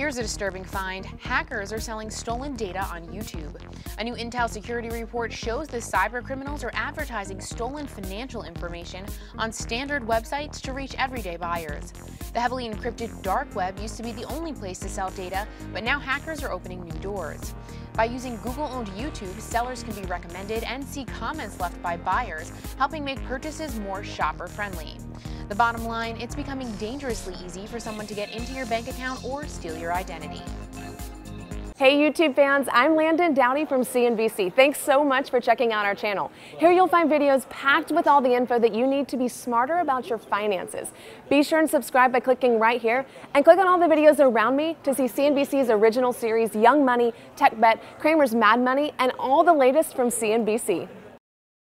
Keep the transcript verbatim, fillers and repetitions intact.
Here's a disturbing find. Hackers are selling stolen data on YouTube. A new Intel security report shows the cyber criminals are advertising stolen financial information on standard websites to reach everyday buyers. The heavily encrypted dark web used to be the only place to sell data, but now hackers are opening new doors. By using Google-owned YouTube, sellers can be recommended and see comments left by buyers, helping make purchases more shopper-friendly. The bottom line, it's becoming dangerously easy for someone to get into your bank account or steal your identity. Hey YouTube fans, I'm Landon Downey from C N B C. Thanks so much for checking out our channel. Here you'll find videos packed with all the info that you need to be smarter about your finances. Be sure and subscribe by clicking right here, and click on all the videos around me to see C N B C's original series, Young Money, Tech Bet, Kramer's Mad Money, and all the latest from C N B C.